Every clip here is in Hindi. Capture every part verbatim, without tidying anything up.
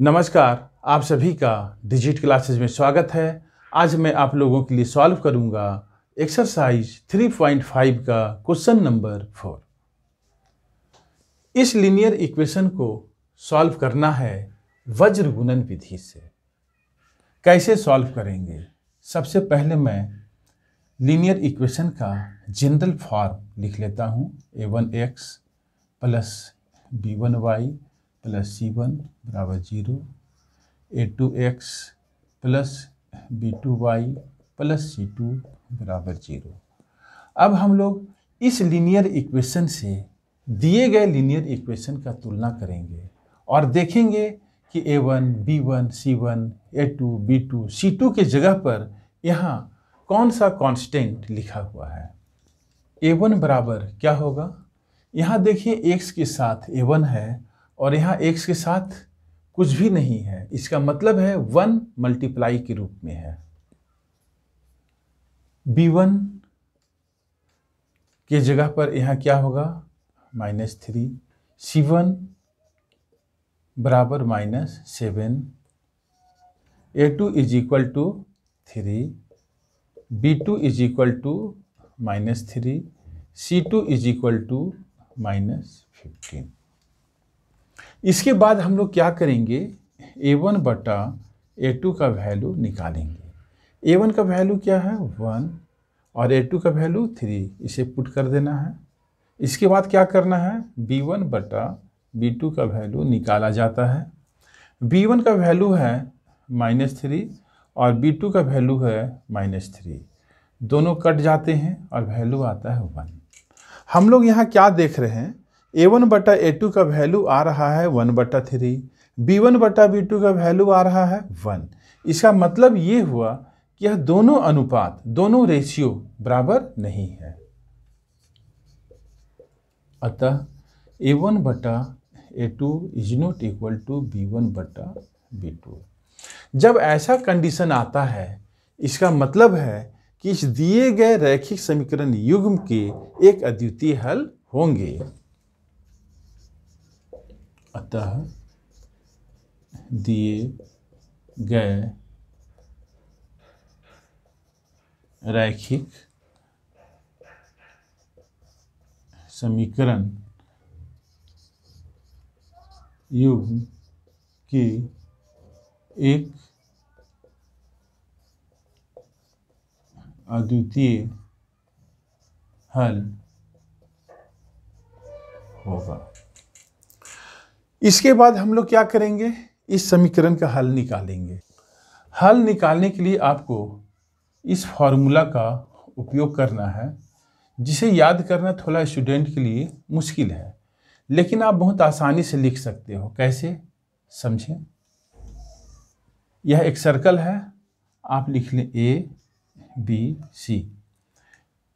नमस्कार, आप सभी का डिजिट क्लासेस में स्वागत है। आज मैं आप लोगों के लिए सॉल्व करूंगा एक्सरसाइज थ्री पॉइंट फाइव का क्वेश्चन नंबर फोर। इस लीनियर इक्वेशन को सॉल्व करना है वज्र गुणन विधि से। कैसे सॉल्व करेंगे? सबसे पहले मैं लीनियर इक्वेशन का जनरल फॉर्म लिख लेता हूँ। A one x plus b one y plus c one बराबर zero, a two x plus b two y plus c two बराबर जीरो। अब हम लोग इस लीनियर इक्वेशन से दिए गए लीनियर इक्वेशन का तुलना करेंगे और देखेंगे कि a one b one c one a two b two c two के जगह पर यहाँ कौन सा कांस्टेंट लिखा हुआ है। ए वन बराबर क्या होगा? यहाँ देखिए एक्स के साथ ए वन है और यहाँ x के साथ कुछ भी नहीं है। इसका मतलब है वन मल्टीप्लाई के रूप में है। b वन के जगह पर यहाँ क्या होगा? Minus three. c वन बराबर minus seven. a two is equal to three. b two is equal to minus three. c two is equal to minus fifteen. इसके बाद हम लोग क्या करेंगे? ए वन बटा ए टू का वैल्यू निकालेंगे। ए वन का वैल्यू क्या है? वन और ए टू का वैल्यू थ्री। इसे पुट कर देना है। इसके बाद क्या करना है? बी वन बटा बी टू का वैल्यू निकाला जाता है। बी वन का वैल्यू है माइनस थ्री और बी टू का वैल्यू है माइनस थ्री। दोनों कट जाते हैं और वैल्यू आता है वन। हम लोग यहाँ क्या देख रहे हैं? ए वन बटा ए टू का वैल्यू आ रहा है वन बटा थ्री। बी वन बटा बी टू का वैल्यू आ रहा है वन। इसका मतलब ये हुआ कि यह दोनों अनुपात, दोनों रेशियो बराबर नहीं है। अतः ए वन बटा a two is not equal to b one बटा बी टू। जब ऐसा कंडीशन आता है, इसका मतलब है कि इस दिए गए रैखिक समीकरण युग्म के एक अद्वितीय हल होंगे। अतः दिए गए रैखिक समीकरण युग्म के एक अद्वितीय हल होगा। इसके बाद हम लोग क्या करेंगे? इस समीकरण का हल निकालेंगे। हल निकालने के लिए आपको इस फॉर्मूला का उपयोग करना है, जिसे याद करना थोड़ा स्टूडेंट के लिए मुश्किल है, लेकिन आप बहुत आसानी से लिख सकते हो। कैसे समझें? यह एक सर्कल है, आप लिख लें ए बी सी।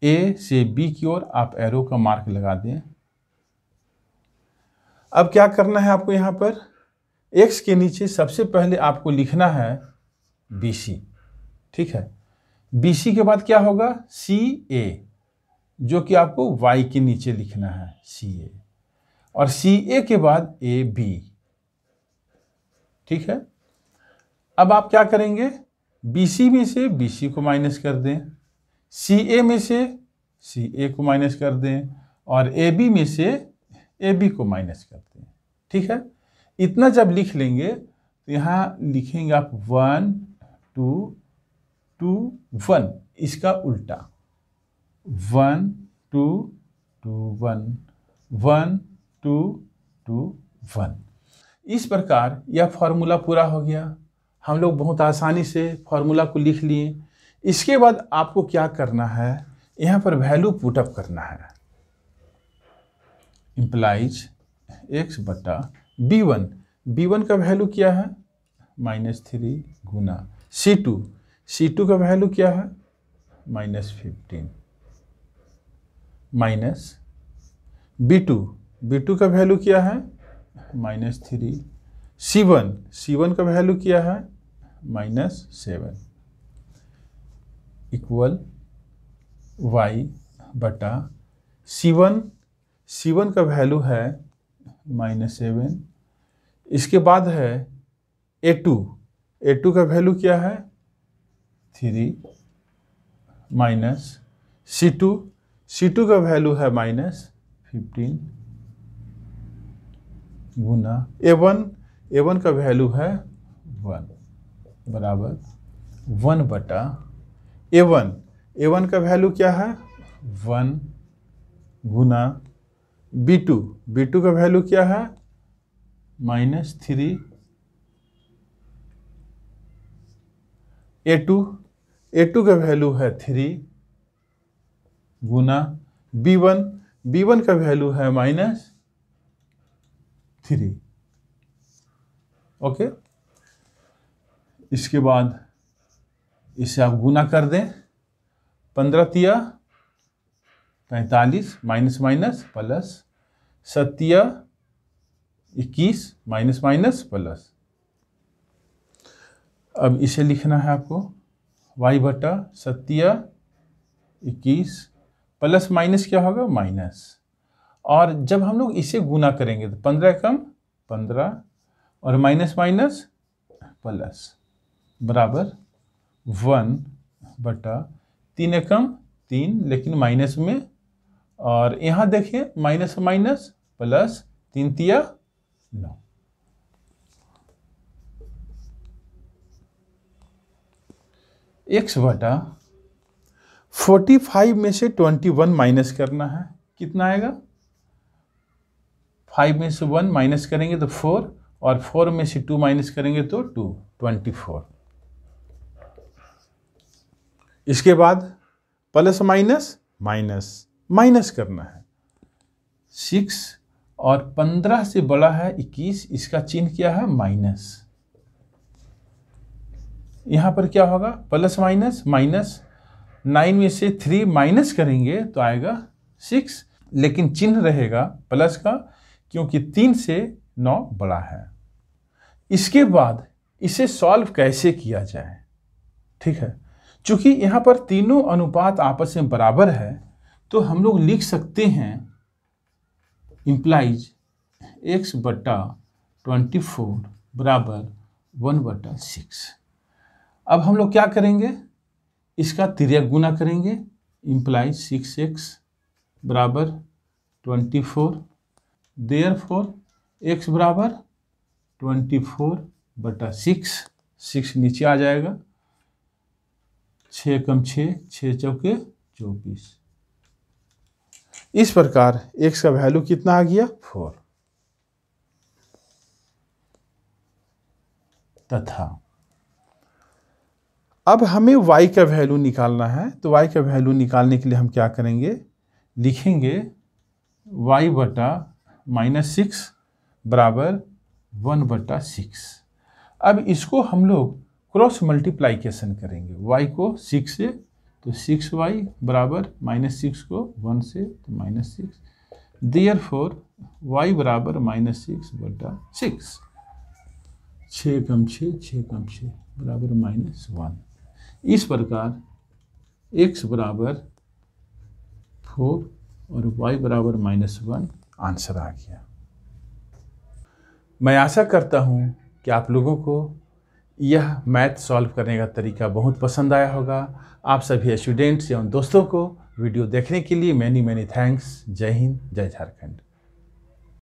ए से बी की ओर आप एरो का मार्क लगा दें। अब क्या करना है आपको? यहाँ पर x के नीचे सबसे पहले आपको लिखना है बी सी, ठीक है। बी सी के बाद क्या होगा? सी ए, जो कि आपको y के नीचे लिखना है सी ए, और सी ए के बाद ए बी, ठीक है। अब आप क्या करेंगे? बी सी में से बी सी को माइनस कर दें, सी ए में से सी ए को माइनस कर दें और ए बी में से ए बी को माइनस करते हैं, ठीक है। इतना जब लिख लेंगे तो यहाँ लिखेंगे आप वन टू टू वन, इसका उल्टा one two two one, one two two one. इस प्रकार यह फॉर्मूला पूरा हो गया। हम लोग बहुत आसानी से फॉर्मूला को लिख लिए। इसके बाद आपको क्या करना है? यहाँ पर वैल्यू पुटअप करना है। इम्प्लाइज एक्स बटा बी वन। बी वन का वैल्यू क्या है? माइनस थ्री गुना सी टू। सी टू का वैल्यू क्या है? Minus fifteen. Minus b two. B two का वैल्यू क्या है? Minus three. C one. C one का वैल्यू क्या है? Minus seven. इक्वल वाई बटा सी वन। सी वन का वैल्यू है माइनस सेवन। इसके बाद है ए टू ए टू का वैल्यू क्या है three minus c two c two का वैल्यू है माइनस फिफ्टीन गुना ए वन ए वन का वैल्यू है वन बराबर वन बटा ए वन ए वन का वैल्यू क्या है वन गुना बी टू बी टू का वैल्यू क्या है minus three a two a two का वैल्यू है थ्री गुना बी वन बी वन का वैल्यू है माइनस थ्री। ओके, इसके बाद इसे आप गुना कर दें, पंद्रह तिया पैंतालीस माइनस माइनस प्लस सत्तिया इक्कीस माइनस माइनस प्लस। अब इसे लिखना है आपको y बटा सत्तिया इक्कीस प्लस माइनस क्या होगा माइनस, और जब हम लोग इसे गुना करेंगे तो पंद्रह कम पंद्रह और माइनस माइनस प्लस बराबर वन बटा तीन एकम तीन लेकिन माइनस में, और यहाँ देखिए माइनस माइनस प्लस तीन तिया नौ। एक्स बटा फोर्टी फाइव में से ट्वेंटी वन माइनस करना है, कितना आएगा फाइव में से वन माइनस करेंगे तो फोर और फोर में से टू माइनस करेंगे तो टू ट्वेंटी फोर। इसके बाद प्लस माइनस माइनस माइनस करना है, सिक्स और पंद्रह से बड़ा है इक्कीस इसका चिन्ह क्या है माइनस, यहाँ पर क्या होगा प्लस माइनस माइनस, नाइन में से थ्री माइनस करेंगे तो आएगा सिक्स लेकिन चिन्ह रहेगा प्लस का क्योंकि तीन से नौ बड़ा है। इसके बाद इसे सॉल्व कैसे किया जाए, ठीक है, चूंकि यहाँ पर तीनों अनुपात आपस में बराबर है तो हम लोग लिख सकते हैं इम्प्लाइज एक्स बटा ट्वेंटी फोर बराबर वन बटा सिक्स। अब हम लोग क्या करेंगे इसका तिर्यक गुना करेंगे, इम्प्लाइज सिक्स एक्स बराबर twenty four there four x बराबर ट्वेंटी फोर बटा सिक्स, सिक्स नीचे आ जाएगा, छः कम छः छः चौके चौबीस। इस प्रकार एक्स का वैल्यू कितना आ गया फोर तथा अब हमें y का वैल्यू निकालना है, तो y का वैल्यू निकालने के लिए हम क्या करेंगे लिखेंगे y बटा माइनस सिक्स बराबर वन बटा सिक्स। अब इसको हम लोग क्रॉस मल्टीप्लाइकेशन करेंगे, y को सिक्स से तो सिक्स वाई बराबर माइनस सिक्स को वन से तो minus six, there four y बराबर माइनस सिक्स बटा सिक्स, छः कम छः छः कम छः बराबर माइनस वन। इस प्रकार x बराबर फोर और y बराबर माइनस वन आंसर आ गया। मैं आशा करता हूँ कि आप लोगों को यह मैथ सॉल्व करने का तरीका बहुत पसंद आया होगा। आप सभी स्टूडेंट्स एवं दोस्तों को वीडियो देखने के लिए मैनी मैनी थैंक्स। जय हिंद, जय झारखंड।